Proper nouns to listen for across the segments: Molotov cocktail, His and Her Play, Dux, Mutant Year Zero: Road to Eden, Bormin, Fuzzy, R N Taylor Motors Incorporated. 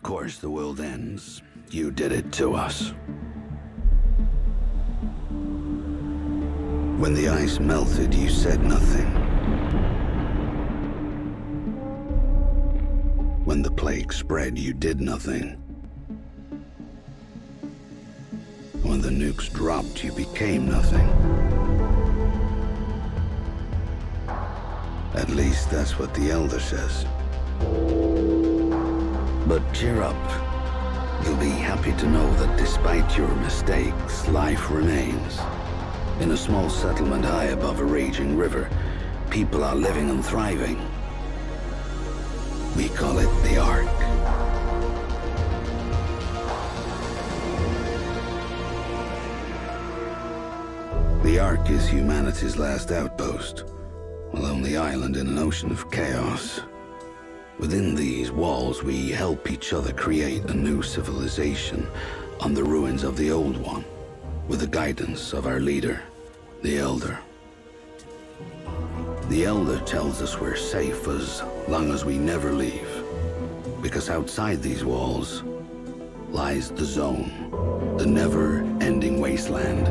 Of course the world ends. You did it to us. When the ice melted, you said nothing. When the plague spread, you did nothing. When the nukes dropped, you became nothing. At least that's what the Elder says. But cheer up. You'll be happy to know that despite your mistakes, life remains. In a small settlement high above a raging river, people are living and thriving. We call it the Ark. The Ark is humanity's last outpost, a lonely island in an ocean of chaos. Within these walls, we help each other create a new civilization on the ruins of the old one, with the guidance of our leader, the Elder. The Elder tells us we're safe as long as we never leave, because outside these walls lies the Zone, the never-ending wasteland.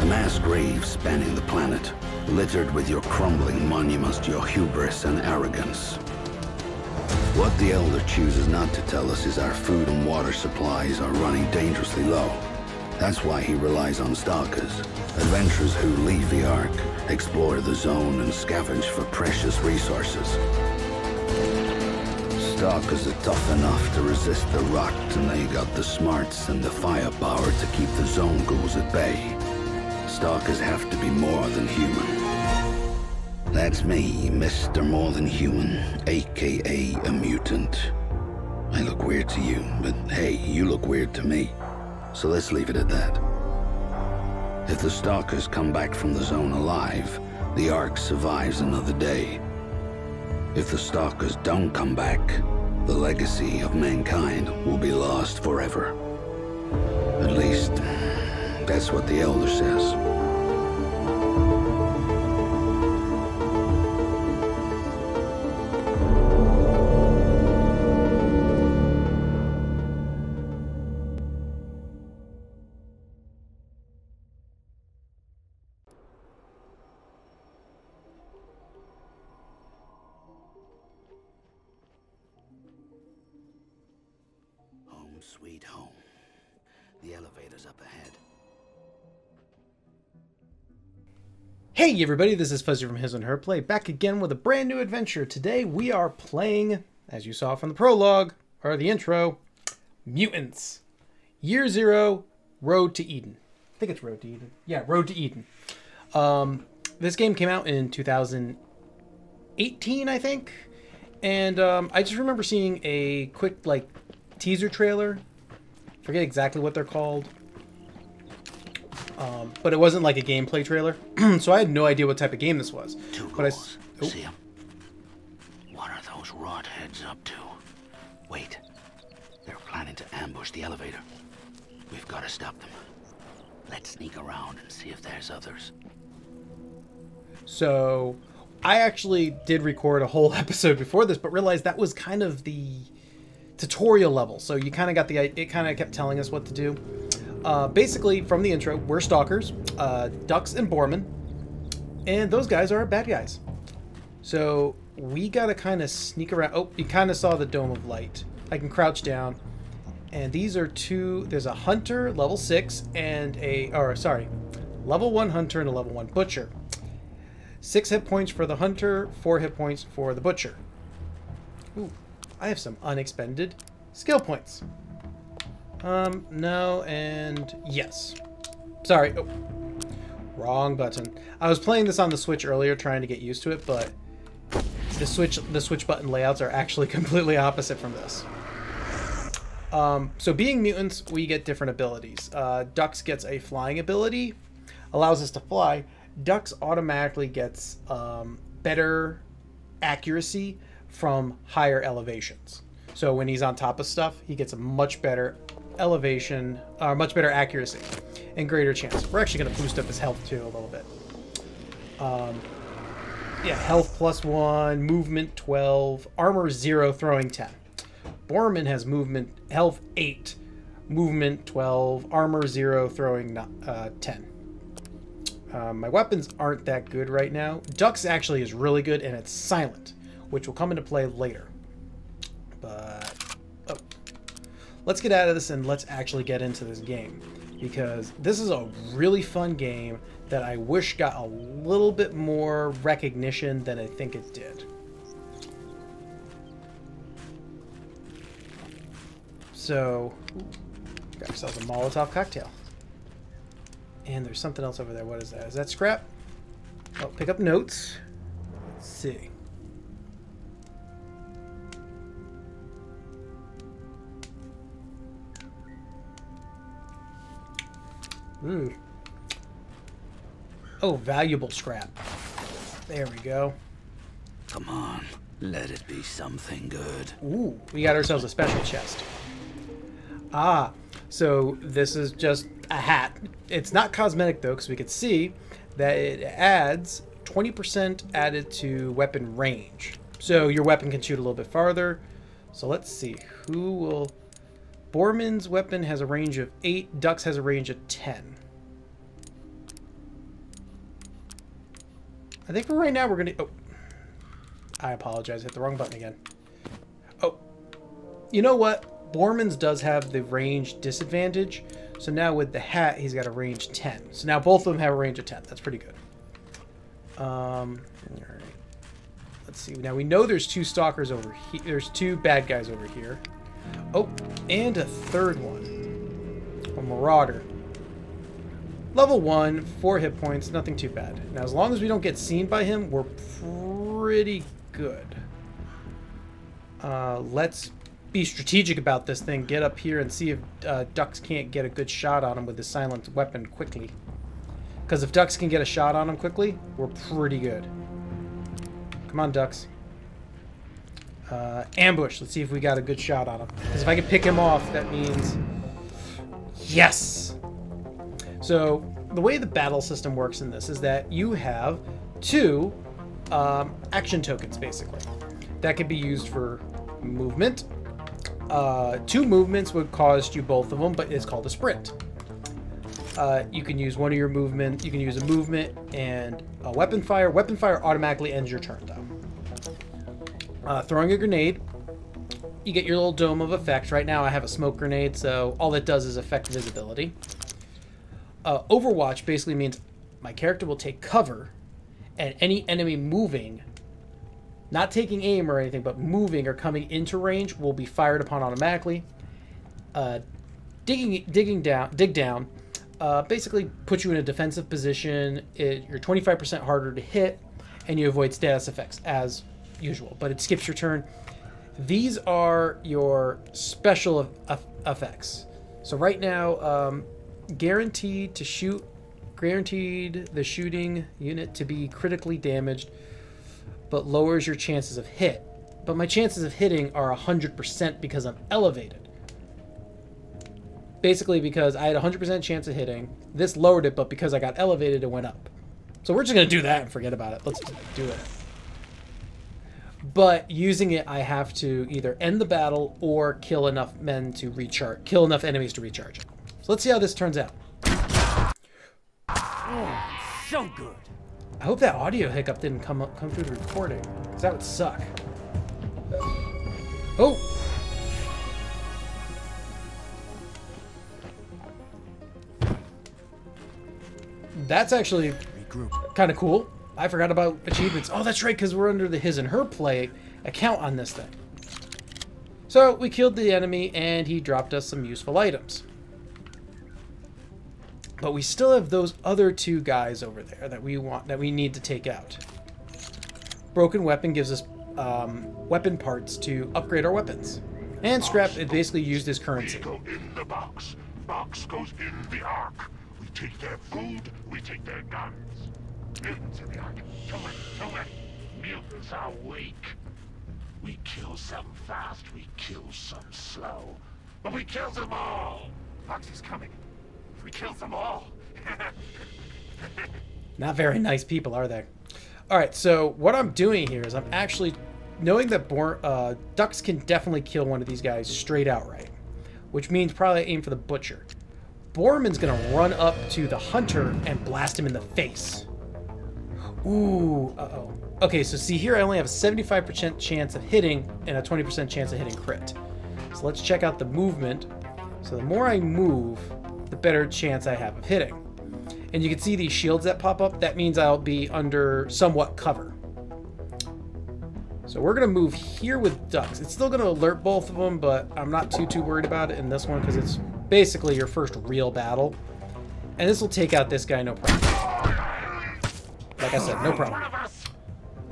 A mass grave spanning the planet, littered with your crumbling monuments to your hubris and arrogance. What the Elder chooses not to tell us is our food and water supplies are running dangerously low. That's why he relies on stalkers, adventurers who leave the Ark, explore the Zone, and scavenge for precious resources. Stalkers are tough enough to resist the rot, and they got the smarts and the firepower to keep the Zone ghouls at bay. Stalkers have to be more than human. That's me, Mr. More Than Human, aka a mutant. I look weird to you, but hey, you look weird to me. So let's leave it at that. If the Stalkers come back from the Zone alive, the Ark survives another day. If the Stalkers don't come back, the legacy of mankind will be lost forever. At least, that's what the Elder says. Sweet home. The elevator's up ahead. Hey everybody, this is Fuzzy from His and Her Play, back again with a brand new adventure. Today we are playing, as you saw from the prologue, or the intro, Mutants. Year Zero, Road to Eden. I think it's Road to Eden. Yeah, Road to Eden. This game came out in 2018, I think. And I just remember seeing a quick, like, teaser trailer. Forget exactly what they're called, but it wasn't like a gameplay trailer, so I had no idea what type of game this was. Two ghouls. Oh. See them? What are those rod heads up to? Wait, they're planning to ambush the elevator. We've got to stop them. Let's sneak around and see if there's others. So, I actually did record a whole episode before this, but realized that was kind of the tutorial level, so you kind of got the, it kind of kept telling us what to do. Basically, from the intro, we're stalkers, Dux and Bormin, and those guys are bad guys. So we gotta kind of sneak around. Oh, you kind of saw the dome of light. I can crouch down, and these are two. There's a hunter, level 6, and a, or sorry, level 1 hunter and a level 1 butcher. 6 hit points for the hunter, 4 hit points for the butcher. Ooh. I have some unexpended skill points. No, and yes. Sorry. Oh, wrong button. I was playing this on the Switch earlier, trying to get used to it, but the Switch button layouts are actually completely opposite from this. So being mutants, we get different abilities. Dux gets a flying ability, allows us to fly. Dux automatically gets better accuracy from higher elevations. So when he's on top of stuff, he gets a much better elevation, much better accuracy and greater chance. We're actually going to boost up his health too a little bit. Yeah, health +1, movement 12, armor 0, throwing 10. Bormin has movement, health 8, movement 12, armor 0, throwing 10. My weapons aren't that good right now. Dux actually is really good, and it's silent, which will come into play later. But, oh. Let's get out of this and let's actually get into this game, because this is a really fun game that I wish got a little bit more recognition than I think it did. So, got ourselves a Molotov cocktail. And there's something else over there. What is that? Is that scrap? Oh, pick up notes. Let's see. Ooh. Oh, valuable scrap. There we go. Come on, let it be something good. Ooh, we got ourselves a special chest. Ah, so this is just a hat. It's not cosmetic, though, because we could see that it adds 20% added to weapon range. So your weapon can shoot a little bit farther. So let's see who will... Borman's weapon has a range of 8. Dux has a range of 10. I think for right now we're going to... Oh, I apologize. I hit the wrong button again. Oh, you know what? Borman's does have the range disadvantage. So now with the hat, he's got a range 10. So now both of them have a range of 10. That's pretty good. All right. Let's see. Now we know there's two stalkers over here. There's two bad guys over here. Oh, and a third one. A marauder. Level 1, 4 hit points, nothing too bad. Now, as long as we don't get seen by him, we're pretty good. Let's be strategic about this thing. Get up here and see if Dux can't get a good shot on him with his silent weapon quickly. Because if Dux can get a shot on him quickly, we're pretty good. Come on, Dux. Ambush. Let's see if we got a good shot on him. Because if I can pick him off, that means... Yes! So, the way the battle system works in this is that you have two action tokens, basically. That could be used for movement. Two movements would cost you both of them, but it's called a sprint. You can use one of your movement. You can use a movement and a weapon fire. Weapon fire automatically ends your turn, though. Throwing a grenade. You get your little dome of effect. Right now I have a smoke grenade, so all that does is affect visibility. Overwatch basically means my character will take cover, and any enemy moving, not taking aim or anything, but moving or coming into range will be fired upon automatically. Dig down, basically puts you in a defensive position. You're 25% harder to hit, and you avoid status effects as usual, but it skips your turn. These are your special effects. So right now, guaranteed to shoot, guaranteed the shooting unit to be critically damaged, but lowers your chances of hit. But my chances of hitting are 100% because I'm elevated. Basically, because I had 100% chance of hitting, this lowered it, but because I got elevated, it went up. So we're just gonna do that and forget about it. Let's do it. But using it, I have to either end the battle or kill enough men to recharge, kill enough enemies to recharge it. So let's see how this turns out. Oh, so good. I hope that audio hiccup didn't come through the recording, because that would suck. Oh! That's actually kind of cool. I forgot about achievements. Oh, that's right, because we're under the His and Her Play account on this thing. So we killed the enemy, and he dropped us some useful items. But we still have those other two guys over there that we need to take out. Broken weapon gives us weapon parts to upgrade our weapons. And scrap is basically used as currency. We go in the box. Box goes in the ark. We take their food. We take their guns. Mutants in the ark. Kill it. Kill it. Mutants are weak. We kill some fast. We kill some slow. But we kill them all. Box is coming. We killed them all. Not very nice people, are they? Alright, so what I'm doing here is I'm actually knowing that Dux can definitely kill one of these guys straight outright, which means probably aim for the butcher. Borman's gonna run up to the hunter and blast him in the face. Ooh, uh-oh. Okay, so see here I only have a 75% chance of hitting and a 20% chance of hitting crit. So let's check out the movement. So the more I move, the better chance I have of hitting. And you can see these shields that pop up. That means I'll be under somewhat cover. So we're gonna move here with Dux. It's still gonna alert both of them, but I'm not too worried about it in this one because it's basically your first real battle. And this will take out this guy, no problem. Like I said, no problem.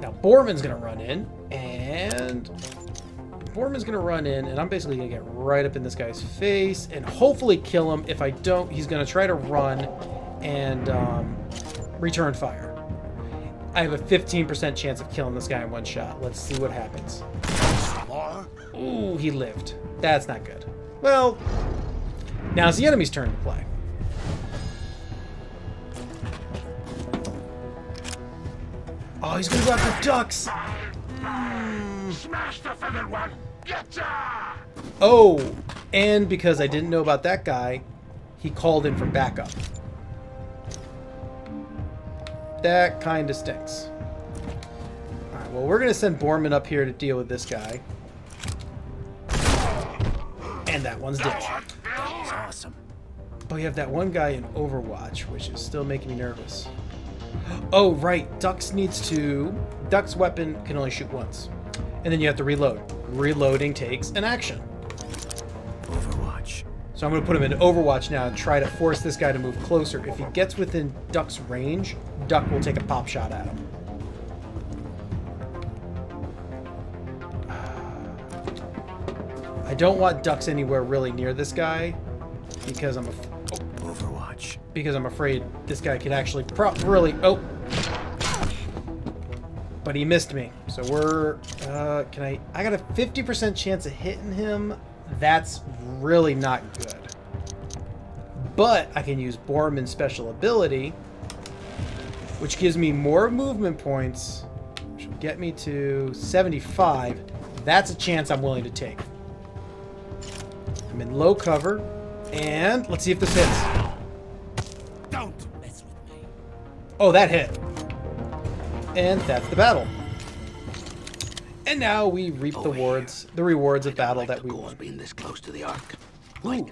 Now Borman's gonna run in, and I'm basically gonna get right up in this guy's face and hopefully kill him. If I don't, he's gonna try to run and return fire. I have a 15% chance of killing this guy in one shot. Let's see what happens. Ooh, he lived. That's not good. Well, now it's the enemy's turn to play. Oh, he's gonna go after Dux. Smash the feathered one. Getcha! Oh, and because I didn't know about that guy, he called in for backup. That kind of stinks. All right, well, we're going to send Bormin up here to deal with this guy. And that one's dead. That is awesome. But we have that one guy in Overwatch, which is still making me nervous. Oh, right. Dux weapon can only shoot once. And then you have to reload. Reloading takes an action. Overwatch. So I'm going to put him in Overwatch now and try to force this guy to move closer. If he gets within Duck's range, Duck will take a pop shot at him. I don't want Ducks anywhere really near this guy because I'm Overwatch. Because I'm afraid this guy could actually But he missed me. So we're I got a 50% chance of hitting him. That's really not good. But I can use Borman's special ability, which gives me more movement points, which will get me to 75. That's a chance I'm willing to take. I'm in low cover, and let's see if this hits. Don't mess with me. Oh, that hit. And that's the battle. And now we reap the rewards of battle that we won. Being this close to the arc. Ooh.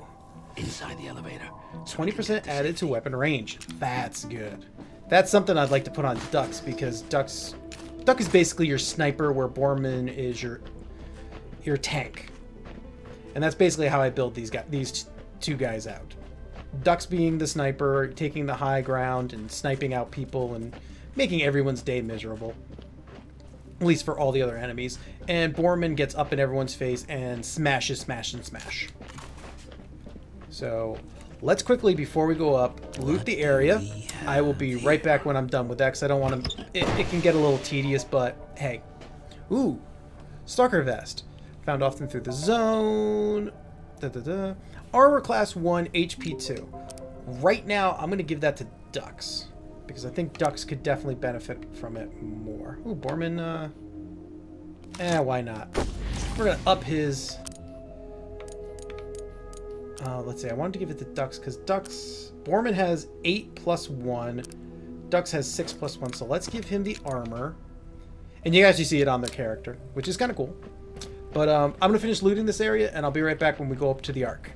Inside the elevator. 20% added to weapon range. That's good. That's something I'd like to put on Dux because Dux is basically your sniper, where Bormin is your tank. And that's basically how I build these two guys out. Dux being the sniper, taking the high ground and sniping out people and making everyone's day miserable. At least for all the other enemies. And Bormin gets up in everyone's face and smash. So let's quickly, before we go up, loot the area. I will be right back when I'm done with that, because I don't want to... It can get a little tedious, but hey. Ooh, Stalker Vest. Found often through the zone. Armor class 1, HP 2. Right now, I'm going to give that to Dux, because I think Dux could definitely benefit from it more. Ooh, Bormin, why not? We're gonna up his... let's see, I wanted to give it to Dux, because Bormin has 8 plus 1. Dux has 6 plus 1, so let's give him the armor. And you guys, you see it on their character, which is kind of cool. But I'm gonna finish looting this area, and I'll be right back when we go up to the Ark.